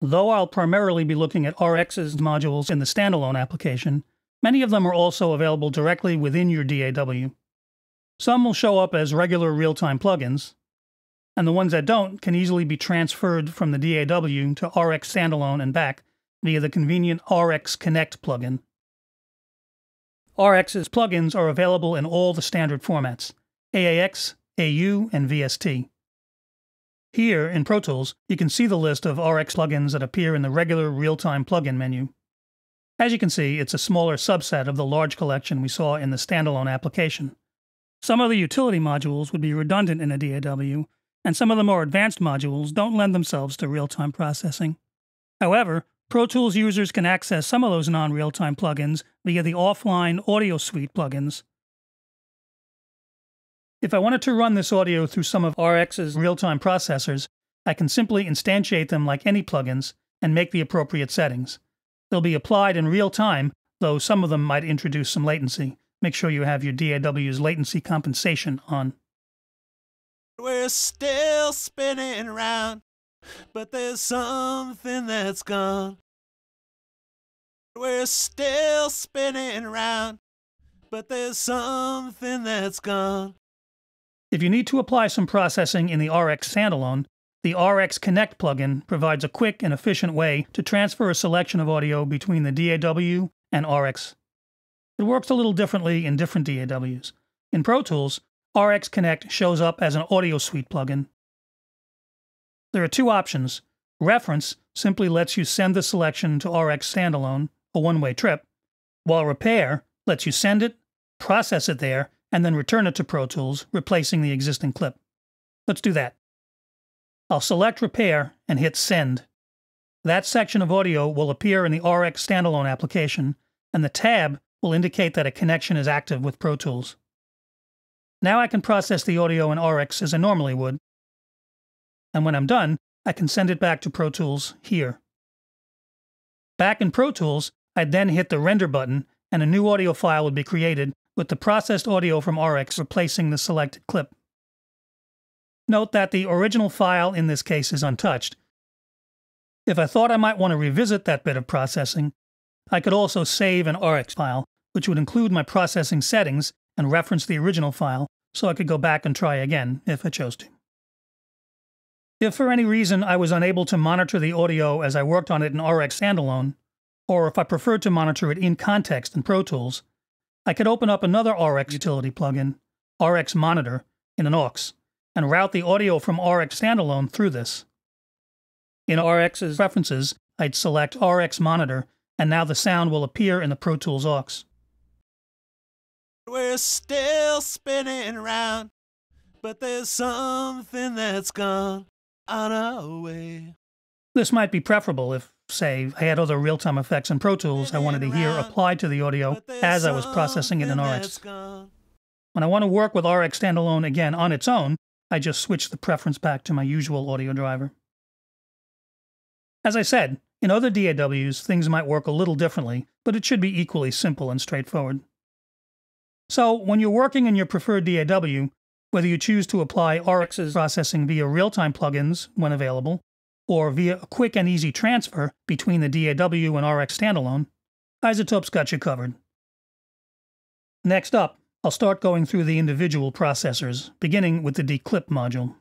Though I'll primarily be looking at RX's modules in the standalone application, many of them are also available directly within your DAW. Some will show up as regular real-time plugins, and the ones that don't can easily be transferred from the DAW to RX standalone and back via the convenient RX Connect plugin. RX's plugins are available in all the standard formats, AAX, AU, and VST. Here, in Pro Tools, you can see the list of RX plugins that appear in the regular real-time plugin menu. As you can see, it's a smaller subset of the large collection we saw in the standalone application. Some of the utility modules would be redundant in a DAW, and some of the more advanced modules don't lend themselves to real-time processing. However, Pro Tools users can access some of those non-real-time plugins via the offline Audio Suite plugins. If I wanted to run this audio through some of RX's real-time processors, I can simply instantiate them like any plugins and make the appropriate settings. They'll be applied in real time, though some of them might introduce some latency. Make sure you have your DAW's latency compensation on. We're still spinning around, but there's something that's gone. We're still spinning around, but there's something that's gone. If you need to apply some processing in the RX standalone, the RX Connect plugin provides a quick and efficient way to transfer a selection of audio between the DAW and RX. It works a little differently in different DAWs. In Pro Tools, RX Connect shows up as an Audio Suite plugin. There are two options. Reference simply lets you send the selection to RX standalone, a one-way trip, while Repair lets you send it, process it there, and then return it to Pro Tools, replacing the existing clip. Let's do that. I'll select Repair and hit Send. That section of audio will appear in the RX standalone application, and the tab will indicate that a connection is active with Pro Tools. Now I can process the audio in RX as I normally would, and when I'm done, I can send it back to Pro Tools here. Back in Pro Tools, I'd then hit the Render button, and a new audio file would be created with the processed audio from RX replacing the selected clip. Note that the original file in this case is untouched. If I thought I might want to revisit that bit of processing, I could also save an RX file, which would include my processing settings and reference the original file, so I could go back and try again if I chose to. If for any reason I was unable to monitor the audio as I worked on it in RX standalone, or if I preferred to monitor it in context in Pro Tools, I could open up another RX utility plugin, RX Monitor, in an aux, and route the audio from RX standalone through this. In RX's preferences, I'd select RX Monitor, and now the sound will appear in the Pro Tools aux. We're still spinning around, but there's something that's gone out of way. This might be preferable if, say, I had other real-time effects in Pro Tools I wanted to hear applied to the audio as I was processing it in RX. When I want to work with RX standalone again on its own, I just switch the preference back to my usual audio driver. As I said, in other DAWs, things might work a little differently, but it should be equally simple and straightforward. So, when you're working in your preferred DAW, whether you choose to apply RX's processing via real-time plugins when available, or via a quick and easy transfer between the DAW and RX standalone, Isotope's got you covered. Next up, I'll start going through the individual processors, beginning with the De-Clip module.